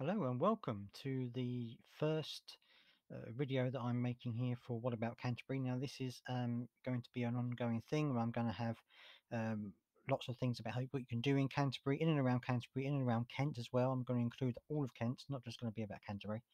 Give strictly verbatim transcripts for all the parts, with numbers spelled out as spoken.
Hello and welcome to the first uh, video that I'm making here for What About Canterbury. Now this is um, going to be an ongoing thing where I'm going to have um, lots of things about how, what you can do in Canterbury, in and around Canterbury, in and around Kent as well. I'm going to include all of Kent, not just going to be about Canterbury.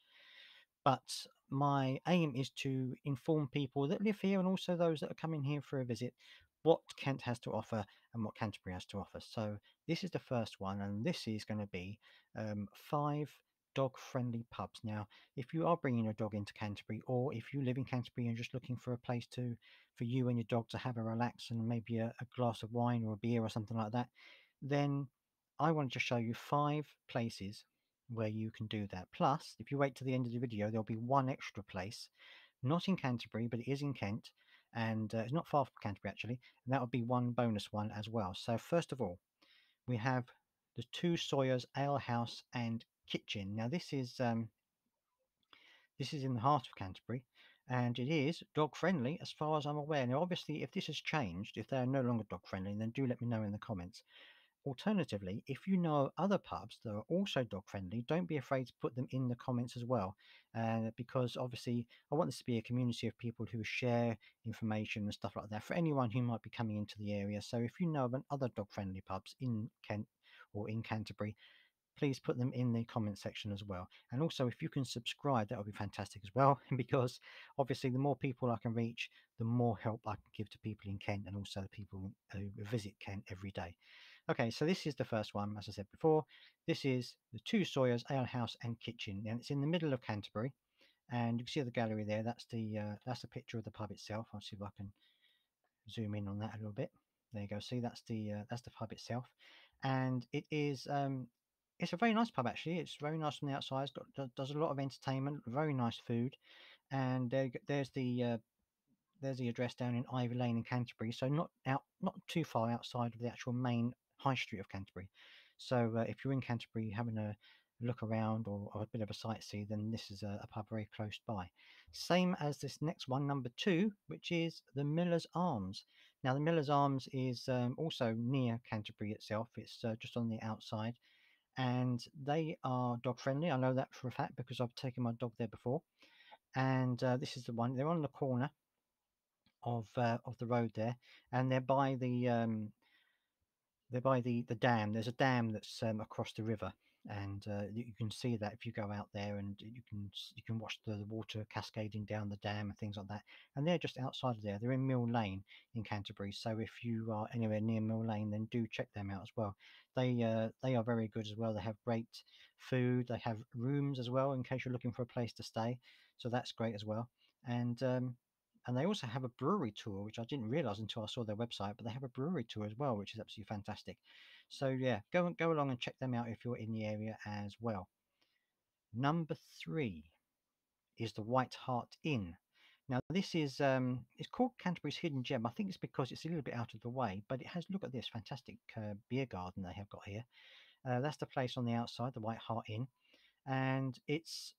But my aim is to inform people that live here and also those that are coming here for a visit what Kent has to offer and what Canterbury has to offer. So this is the first one, and this is going to be um, five dog-friendly pubs. Now, if you are bringing your dog into Canterbury, or if you live in Canterbury and just looking for a place to for you and your dog to have a relax and maybe a, a glass of wine or a beer or something like that, then I wanted to show you five places where you can do that. Plus, if you wait to the end of the video, there'll be one extra place, not in Canterbury, but it is in Kent. And uh, it's not far from Canterbury, actually. And that would be one bonus one as well. So first of all, we have the Two Sawyers Ale House and Kitchen. Now this is um, this is in the heart of Canterbury, and it is dog friendly as far as I'm aware. Now obviously, if this has changed, if they are no longer dog friendly, then do let me know in the comments. Alternatively, if you know other pubs that are also dog friendly, don't be afraid to put them in the comments as well, uh, because obviously I want this to be a community of people who share information and stuff like that for anyone who might be coming into the area. So if you know of other dog friendly pubs in Kent or in Canterbury, please put them in the comment section as well. And also, if you can subscribe, that would be fantastic as well, because obviously the more people I can reach, the more help I can give to people in Kent and also the people who visit Kent every day. Okay, so this is the first one, as I said before. This is the Two Sawyers Ale House and Kitchen, and it's in the middle of Canterbury. And you can see the gallery there. That's the uh, that's the picture of the pub itself. I'll see if I can zoom in on that a little bit. There you go. See, that's the uh, that's the pub itself, and it is. Um, It's a very nice pub, actually. It's very nice from the outside. It's got does a lot of entertainment, very nice food, and there, there's the uh, there's the address down in Ivy Lane in Canterbury. So not out, not too far outside of the actual main high street of Canterbury. So uh, if you're in Canterbury having a look around or, or a bit of a sightsee, then this is a, a pub very close by. Same as this next one, number two, which is the Miller's Arms. Now the Miller's Arms is um, also near Canterbury itself. It's uh, just on the outside. And they are dog friendly. I know that for a fact because I've taken my dog there before. And uh, this is the one. They're on the corner of uh, of the road there, and they're by the um, they're by the the dam. There's a dam that's um, across the river, and uh, you can see that if you go out there, and you can you can watch the, the water cascading down the dam and things like that. And they're just outside of there. They're in Mill Lane in Canterbury, so if you are anywhere near Mill Lane, then do check them out as well. They uh, they are very good as well. They have great food. They have rooms as well in case you're looking for a place to stay, so that's great as well. And um, and they also have a brewery tour, which I didn't realize until I saw their website, but they have a brewery tour as well, which is absolutely fantastic. So yeah, go and go along and check them out if you're in the area as well. Number three is the White Hart Inn. Now this is um, it's called Canterbury's Hidden Gem. I think it's because it's a little bit out of the way, but it has, look at this fantastic uh, beer garden they have got here. Uh, that's the place on the outside, the White Hart Inn, and it's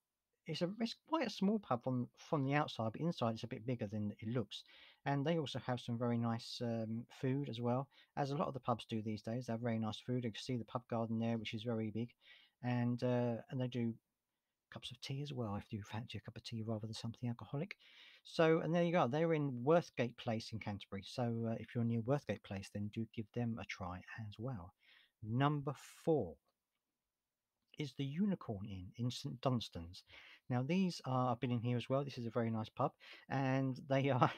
It's, a, it's quite a small pub from, from the outside, but inside it's a bit bigger than it looks. And they also have some very nice um, food as well, as a lot of the pubs do these days. They have very nice food. You can see the pub garden there, which is very big. And, uh, and they do cups of tea as well, if you fancy a cup of tea rather than something alcoholic. So, and there you go. They're in Worthgate Place in Canterbury. So uh, if you're near Worthgate Place, then do give them a try as well. Number four is the Unicorn Inn in Saint Dunstan's. Now these are, I've been in here as well. This is a very nice pub, and they are,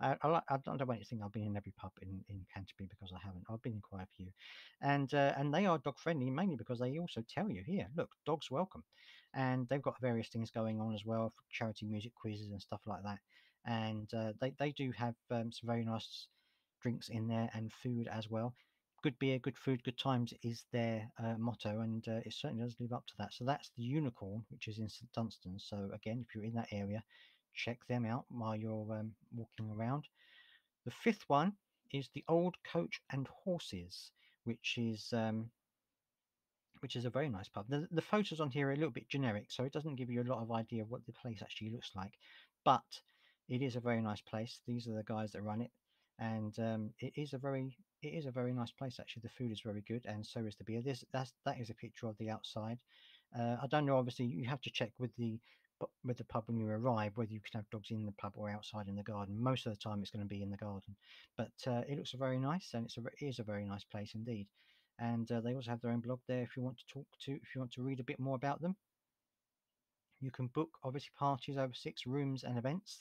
I, I, I don't want you to think I've been in every pub in, in Canterbury, because I haven't. I've been in quite a few, and uh, and they are dog friendly, mainly because they also tell you here, look, dogs welcome, and they've got various things going on as well, for charity music quizzes and stuff like that. And uh, they, they do have um, some very nice drinks in there and food as well. Good beer, good food, good times is their uh, motto, and uh, it certainly does live up to that. So that's the Unicorn, which is in Saint Dunstan's. So again, if you're in that area, check them out while you're um, walking around. The fifth one is the Old Coach and Horses, which is um, which is a very nice pub. The, the photos on here are a little bit generic, so it doesn't give you a lot of idea of what the place actually looks like, but it is a very nice place. These are the guys that run it. And um, it is a very, it is a very nice place actually. The food is very good, and so is the beer. This that's that is a picture of the outside, Uh, I don't know, obviously you have to check with the with the pub when you arrive whether you can have dogs in the pub or outside in the garden. Most of the time it's going to be in the garden, but uh, it looks very nice, and it's a, it is a very nice place indeed. And uh, they also have their own blog there if you want to talk to if you want to read a bit more about them. You can book obviously parties over six rooms and events,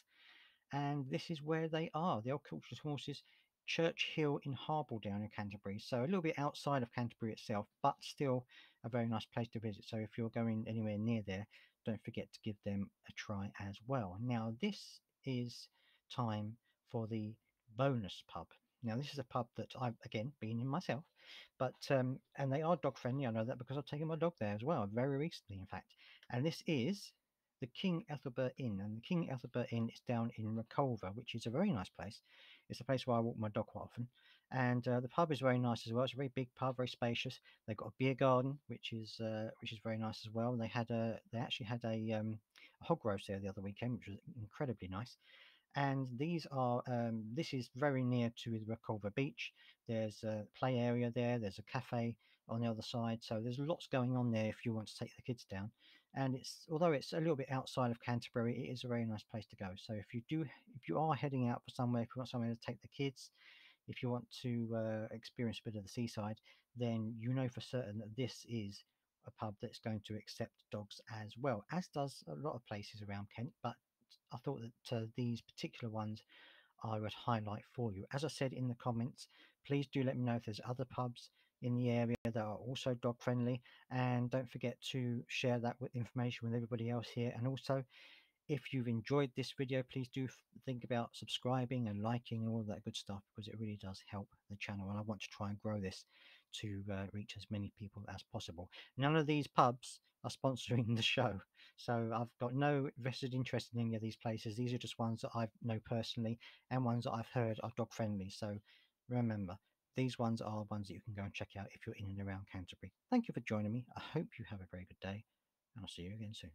and this is where they are, the Old Coach and Horses, Church Hill in Harbledown in Canterbury, so a little bit outside of Canterbury itself, but still a very nice place to visit. So if you're going anywhere near there, don't forget to give them a try as well. Now this is time for the bonus pub. Now this is a pub that I've again been in myself, but um, and they are dog friendly. I know that because I've taken my dog there as well, very recently in fact. And this is the King Ethelbert Inn, and the King Ethelbert Inn is down in Reculver, which is a very nice place. It's a place where I walk my dog quite often, and uh, the pub is very nice as well. It's a very big pub, very spacious. They've got a beer garden, which is uh, which is very nice as well. And they had a they actually had a, um, a hog roast there the other weekend, which was incredibly nice. And these are um, this is very near to the Reculver Beach. There's a play area there. There's a cafe on the other side. So there's lots going on there if you want to take the kids down. And it's although it's a little bit outside of Canterbury, it is a very nice place to go. So if you do, if you are heading out for somewhere, if you want somewhere to take the kids, if you want to uh, experience a bit of the seaside, then you know for certain that this is a pub that's going to accept dogs as well, as does a lot of places around Kent. But I thought that uh, these particular ones I would highlight for you. As I said in the comments, please do let me know if there's other pubs in the area that are also dog friendly, and don't forget to share that with information with everybody else here. And also, if you've enjoyed this video, please do think about subscribing and liking and all that good stuff, because it really does help the channel, and I want to try and grow this to uh, reach as many people as possible. None of these pubs are sponsoring the show, so I've got no vested interest in any of these places. These are just ones that I know personally and ones that I've heard are dog friendly. So remember, these ones are ones that you can go and check out if you're in and around Canterbury. Thank you for joining me. I hope you have a very good day, and I'll see you again soon.